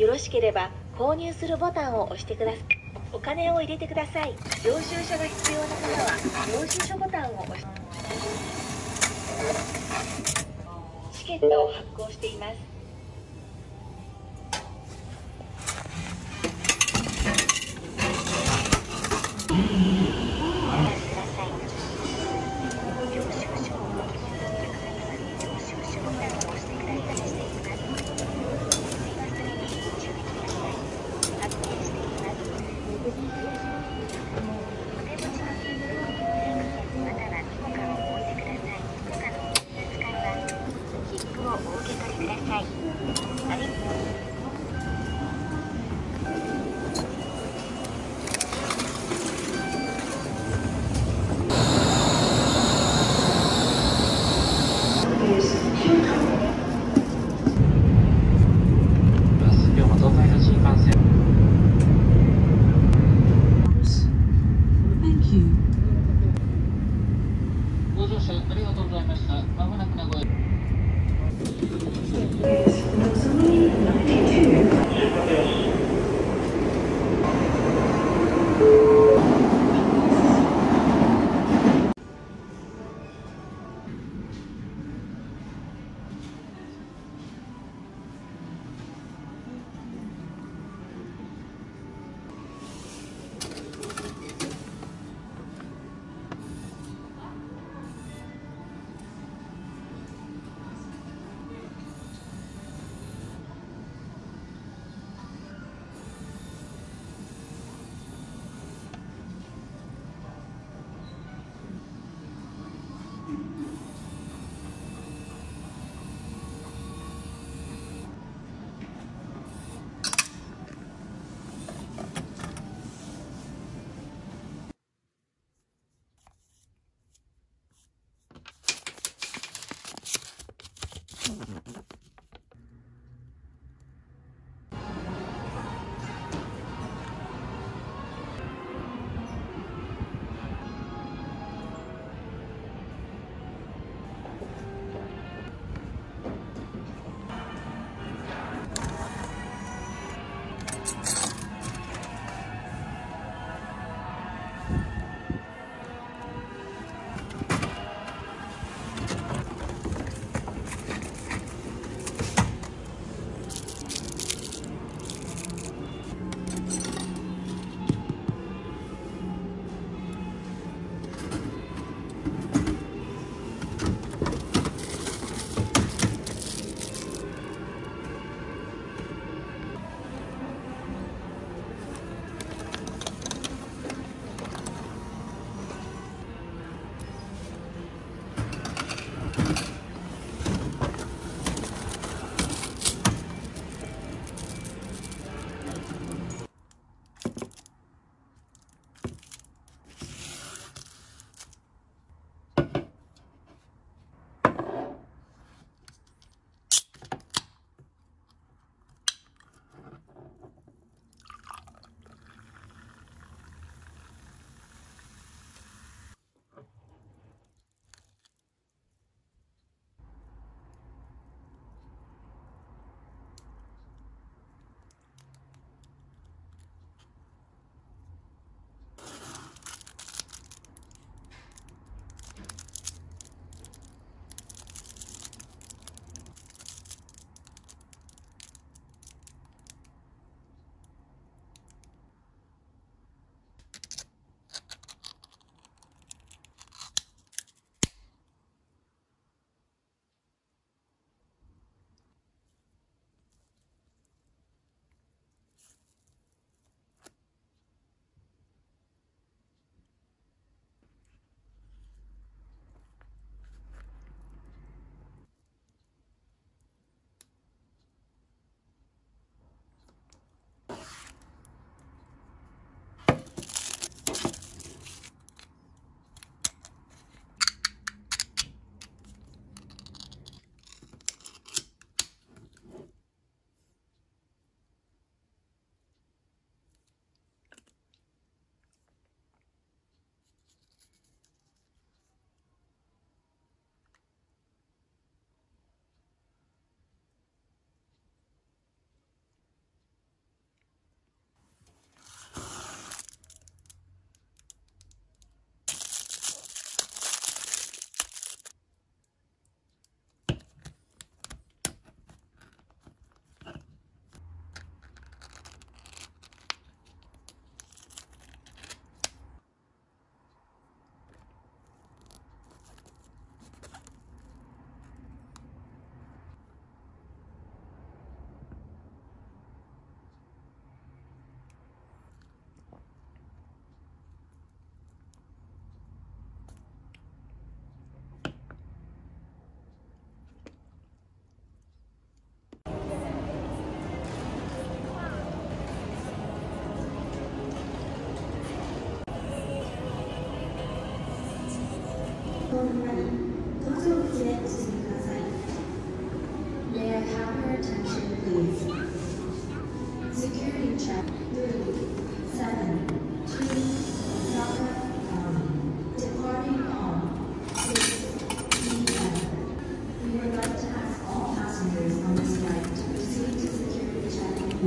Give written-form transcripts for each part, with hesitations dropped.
よろしければ購入するボタンを押してください。お金を入れてください。領収書が必要な方は領収書ボタンを押してチケットを発行しています。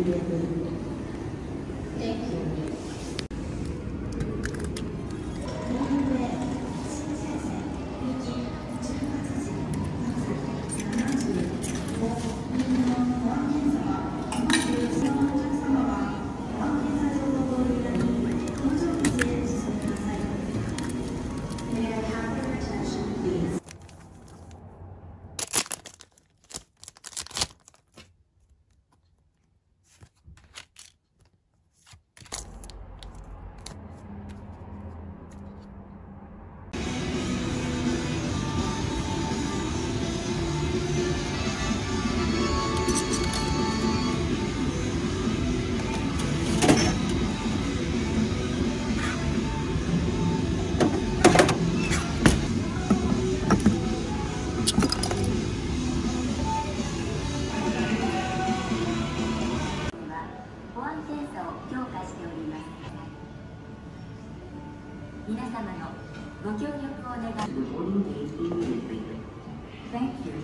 immediately. Thank you. Thank you.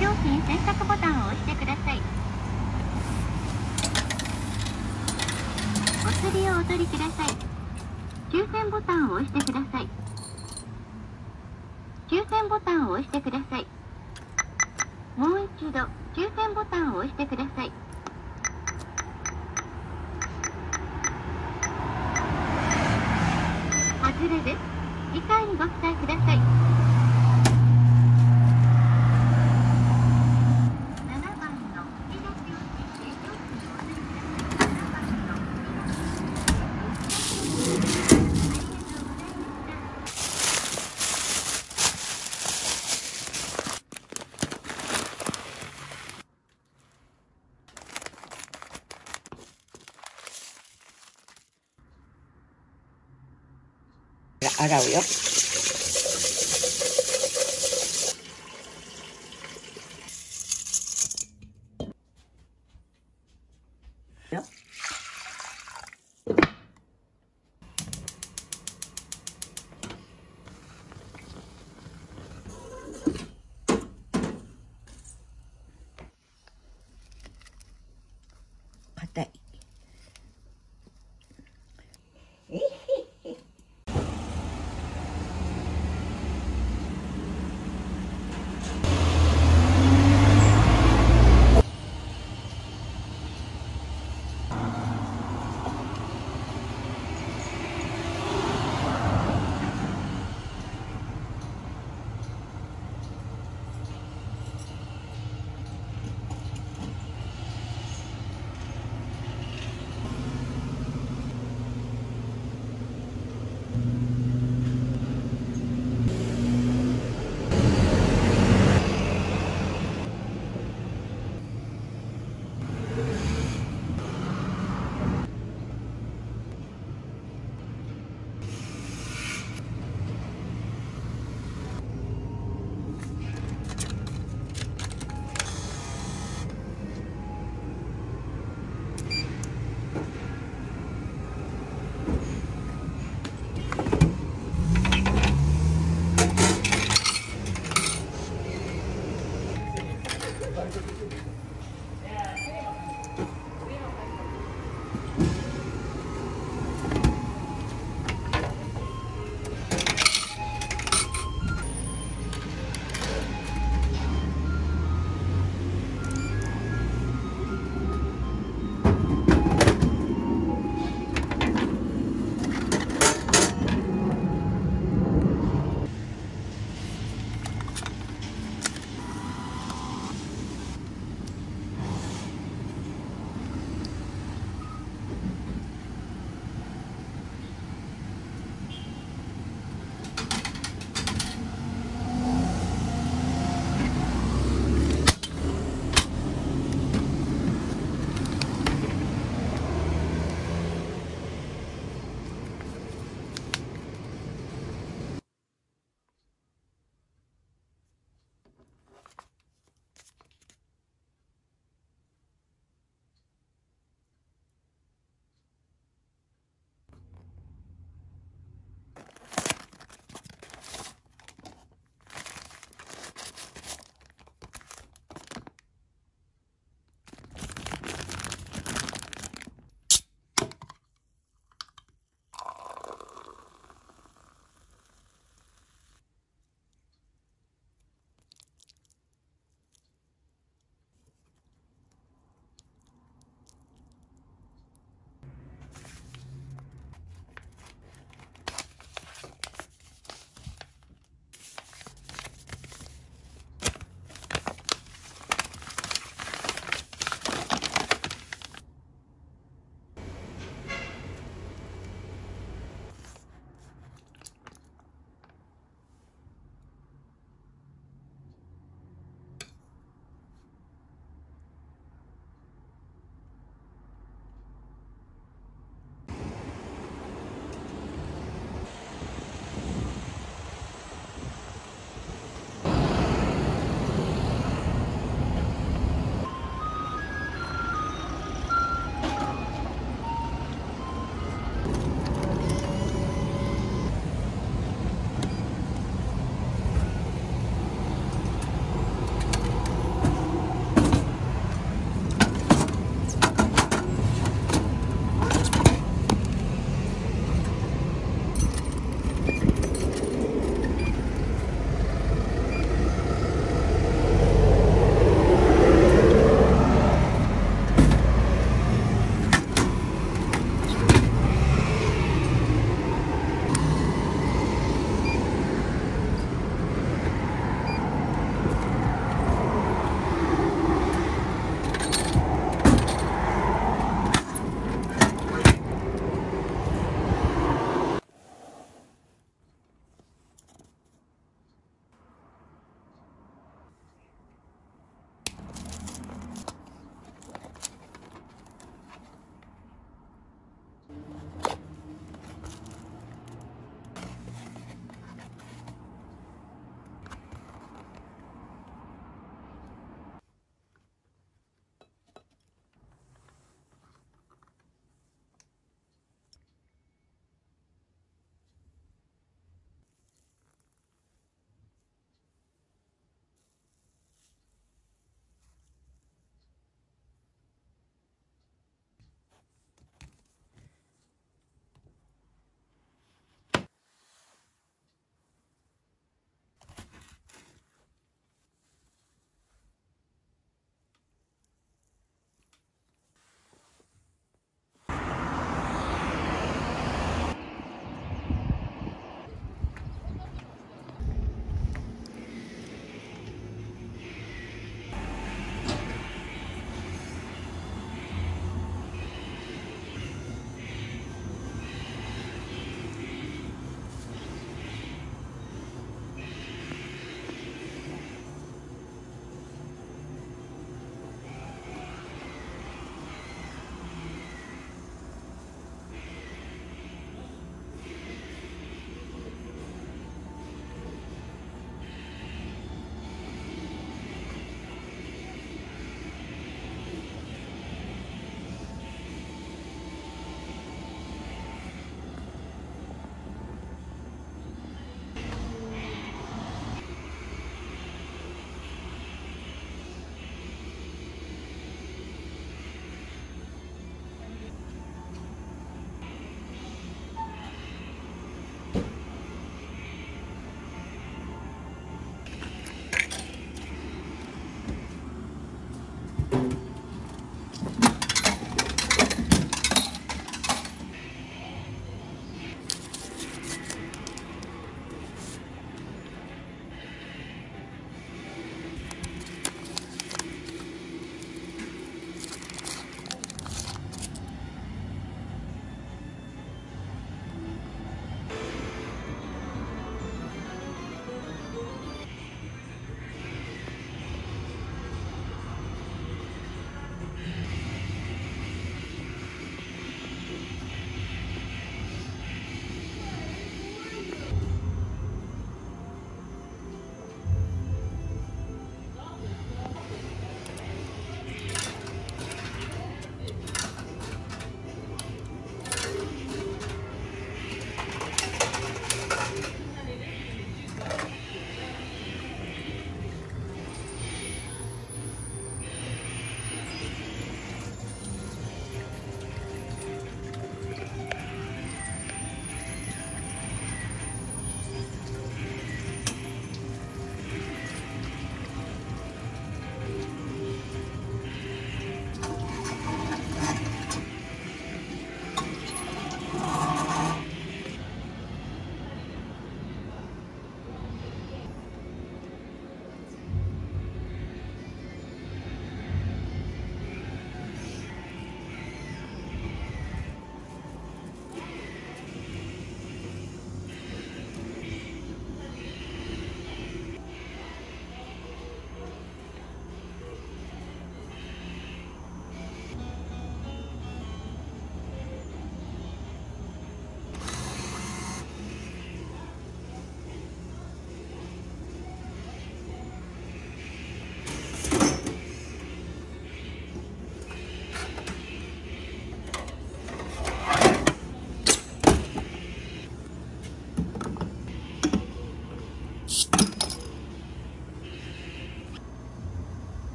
商品選択ボタンを押してください。お釣りをお取りください。抽選ボタンを押してください。抽選ボタンを押してください。もう一度抽選ボタンを押してください。外れです。次回にご記載ください。洗うよ。硬い。